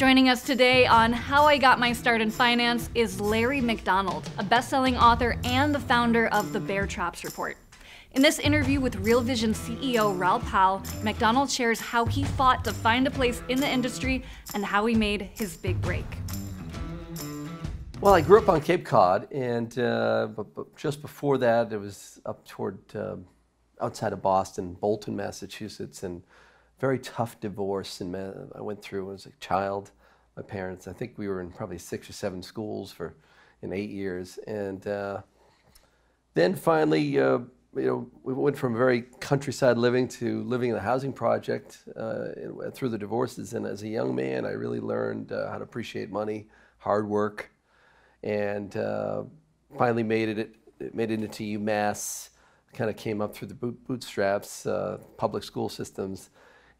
Joining us today on How I Got My Start in Finance is Larry McDonald, a best-selling author and the founder of The Bear Traps Report. In this interview with Real Vision CEO Raoul Pal, McDonald shares how he fought to find a place in the industry and how he made his big break. Well, I grew up on Cape Cod, and but just before that, it was up toward outside of Boston, Bolton, Massachusetts, and very tough divorce. And I went through when I was a child. My parents, I think we were in probably 6 or 7 schools for in 8 years, and then finally. You know, we went from very countryside living to living in a housing project through the divorces. And as a young man, I really learned how to appreciate money, hard work, and finally made it into UMass. Kind of came up through the bootstraps, public school systems,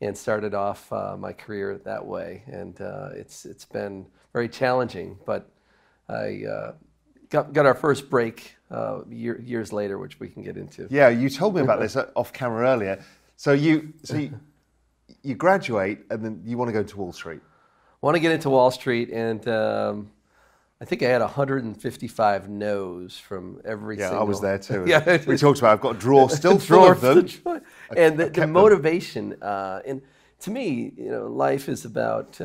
and started off my career that way. And it's been very challenging, but I. Got our first break years later, which we can get into. Yeah, you told me about this off camera earlier. So you graduate and then you want to go to Wall Street. I want to get into Wall Street, and I think I had 155 no's from every single. Yeah, I was there too. Yeah, we talked about. I've got a drawer still full of them. And the motivation, and to me, you know, life is about.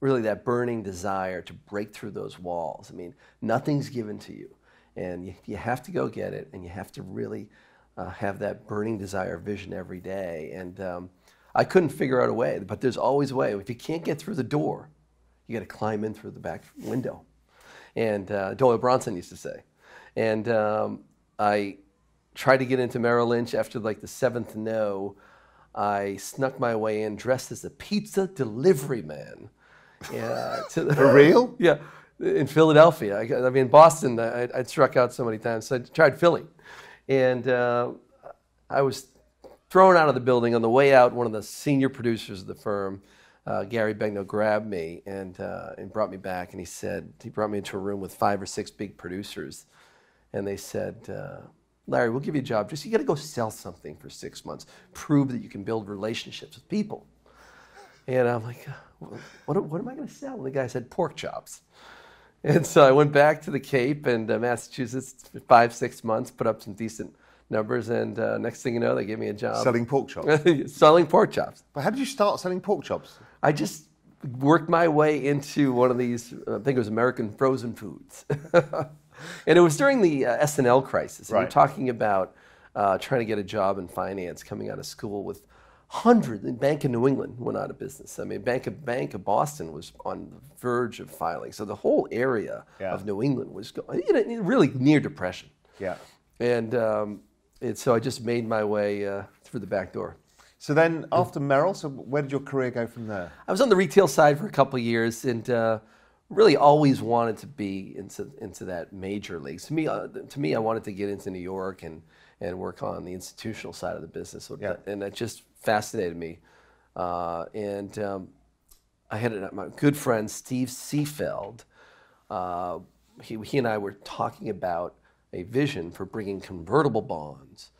Really that burning desire to break through those walls. I mean, nothing's given to you, and you have to go get it, and you have to really have that burning desire vision every day. And I couldn't figure out a way, but there's always a way. If you can't get through the door, you got to climb in through the back window. And Doyle Bronson used to say. And I tried to get into Merrill Lynch after like the 7th no. I snuck my way in dressed as a pizza delivery man. Yeah, for real? Yeah, in Philadelphia. I mean, Boston, I'd struck out so many times, so I tried Philly. And I was thrown out of the building. On the way out, one of the senior producers of the firm, Gary Bengno, grabbed me and brought me back. And he brought me into a room with 5 or 6 big producers. And they said, Larry, we'll give you a job. Just you got to go sell something for 6 months. Prove that you can build relationships with people. And I'm like, what am I going to sell? And the guy said, pork chops. And so I went back to the Cape and Massachusetts for 5, 6 months, put up some decent numbers, and next thing you know, they gave me a job. Selling pork chops? Selling pork chops. But how did you start selling pork chops? I just worked my way into one of these, I think it was American Frozen Foods. And it was during the SNL crisis. Right. And you're talking about trying to get a job in finance coming out of school with hundreds. Bank of New England went out of business. I mean, Bank of Boston was on the verge of filing. So the whole area of New England was going, you know, really near depression. Yeah. And so I just made my way through the back door. So then after Merrill, so where did your career go from there? I was on the retail side for a couple of years, and really always wanted to be into that major leagues. To me, I wanted to get into New York and work on the institutional side of the business. And that just fascinated me. I had my good friend, Steve Seyfeld. He and I were talking about a vision for bringing convertible bonds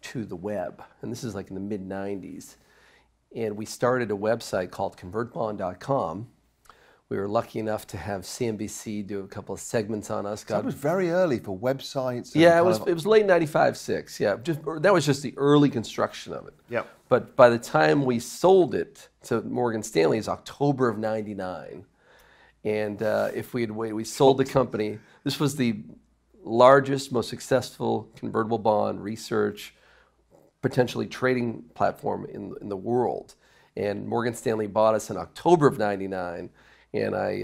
to the web. And this is like in the mid-90s. And we started a website called convertbond.com. We were lucky enough to have CNBC do a couple of segments on us. That was very early for websites. Yeah, it was late 95, 6. Yeah, that was just the early construction of it. Yeah. But by the time we sold it to Morgan Stanley, it's October of 99. And if we had waited, we sold the company. This was the largest, most successful convertible bond research, potentially trading platform in the world. And Morgan Stanley bought us in October of 99. And I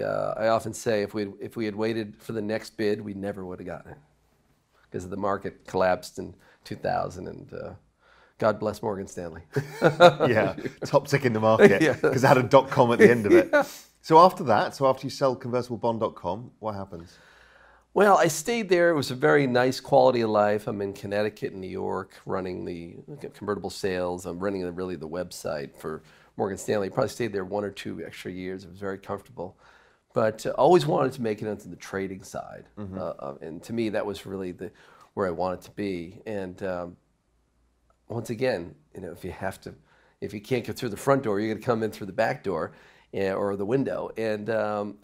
often say if we had waited for the next bid, we never would have gotten it because the market collapsed in 2000. And God bless Morgan Stanley. Yeah, top tick in the market because it had a .com at the end of it. Yeah. So after that, after you sell convertblebond.com, what happens? Well, I stayed there. It was a very nice quality of life. I'm in Connecticut and New York running the convertible sales. I'm running the website for Morgan Stanley. Probably stayed there 1 or 2 extra years. It was very comfortable, but always wanted to make it onto the trading side. Mm-hmm. And to me, that was really where I wanted to be. And once again, you know, if you can't get through the front door, you're going to come in through the back door. or the window. And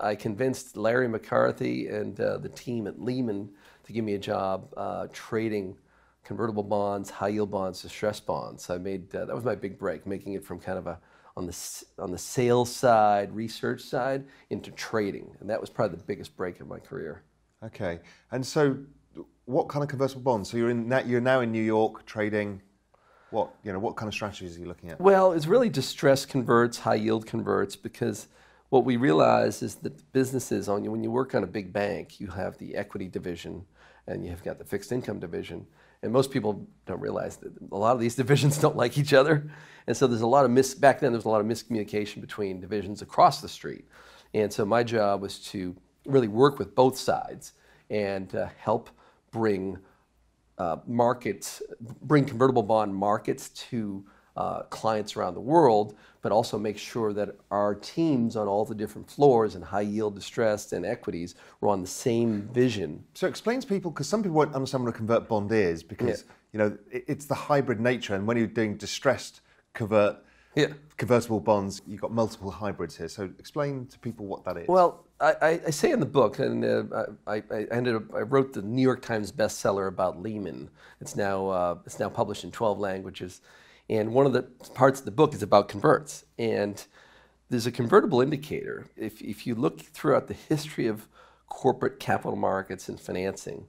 I convinced Larry McCarthy and the team at Lehman to give me a job trading convertible bonds, high yield bonds, distressed bonds. I made that was my big break, making it from kind of a on the sales side, research side, into trading, and that was probably the biggest break in my career. Okay, and so what kind of convertible bonds? So you're now in New York trading. What kind of strategies are you looking at? Well, it's really distressed converts, high yield converts, because what we realized is that businesses when you work on a big bank, you have the equity division and you've got the fixed income division. And most people don't realize that a lot of these divisions don't like each other. And so there's a lot of back then there was a lot of miscommunication between divisions across the street. And so my job was to really work with both sides and help bring bring convertible bond markets to clients around the world, but also make sure that our teams on all the different floors and high yield distressed and equities were on the same vision. So explain to people, because some people won't understand what a convert bond is, because you know it's the hybrid nature, and when you're doing distressed convertible bonds, you've got multiple hybrids here. So explain to people what that is. Well, I say in the book, and I wrote the New York Times bestseller about Lehman. It's now published in 12 languages, and one of the parts of the book is about converts. And there's a convertible indicator. If you look throughout the history of corporate capital markets and financing,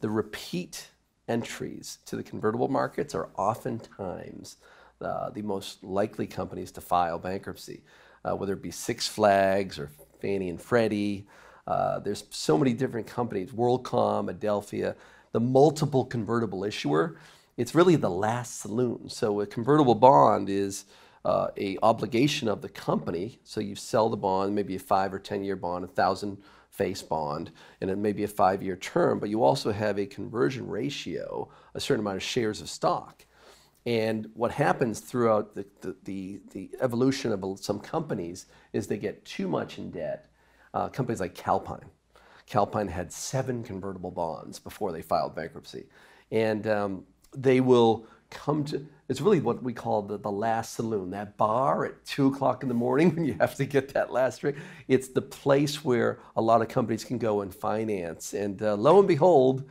the repeat entries to the convertible markets are oftentimes the most likely companies to file bankruptcy, whether it be Six Flags or Fannie and Freddie. There's so many different companies, WorldCom, Adelphia, the multiple convertible issuer. It's really the last saloon. So a convertible bond is a obligation of the company. So you sell the bond, maybe a 5 or 10 year bond, a 1,000-face bond, and it may be a 5-year term, but you also have a conversion ratio, a certain amount of shares of stock. And what happens throughout the evolution of some companies is they get too much in debt. Companies like Calpine. Calpine had 7 convertible bonds before they filed bankruptcy. And they will come to, it's really what we call the last saloon, that bar at 2 o'clock in the morning when you have to get that last drink. It's the place where a lot of companies can go and finance. And lo and behold,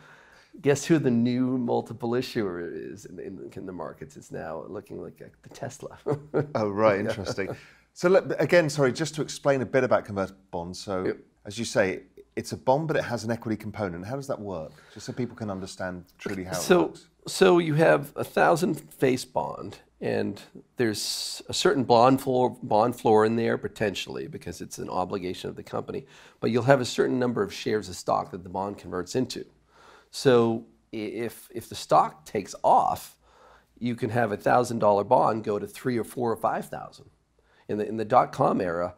guess who the new multiple issuer is in the markets? It's now looking like the Tesla. Oh, right, interesting. So again, sorry, just to explain a bit about convertible bonds. So as you say, it's a bond, but it has an equity component. How does that work? Just so people can understand truly how it works. So you have a 1,000-face bond, and there's a certain bond floor in there potentially because it's an obligation of the company. But you'll have a certain number of shares of stock that the bond converts into. So if the stock takes off, you can have a $1,000 bond go to $3,000 or $4,000 or $5,000. In the dot-com era,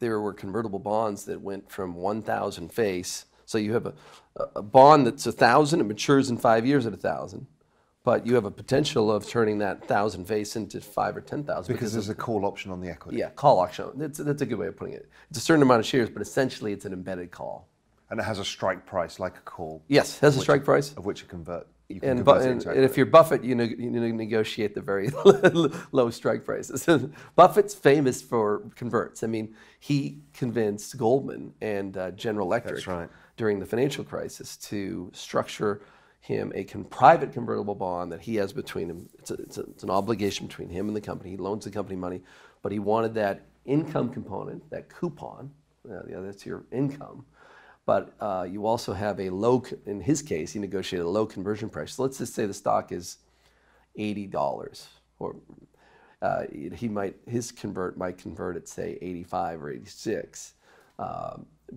there were convertible bonds that went from 1,000 face. So you have a bond that's 1,000, it matures in 5 years at 1,000, but you have a potential of turning that 1,000 face into 5,000 or 10,000 because there's a call option on the equity. Yeah, call option. That's a good way of putting it. It's a certain amount of shares, but essentially it's an embedded call. And it has a strike price, like a call. Yes, it has a strike price. Of which you convert. You can convert it into equity. And if you're Buffett, you negotiate the very low strike prices. Buffett's famous for converts. I mean, he convinced Goldman and General Electric during the financial crisis to structure him a private convertible bond that he has between him. It's an obligation between him and the company. He loans the company money, but he wanted that income component, that coupon. That's your income. But you also have a low, in his case, he negotiated a low conversion price. So let's just say the stock is $80, or his convert might convert at, say, 85 or 86.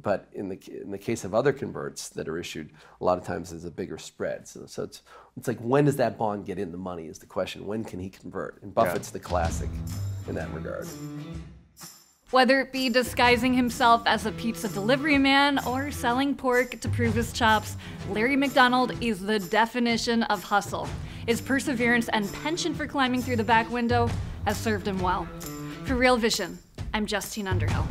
But in the case of other converts that are issued, a lot of times there's a bigger spread. So it's like, when does that bond get in the money is the question. When can he convert? And Buffett's the classic in that regard. Whether it be disguising himself as a pizza delivery man or selling pork to prove his chops, Larry McDonald is the definition of hustle. His perseverance and penchant for climbing through the back window has served him well. For Real Vision, I'm Justine Underhill.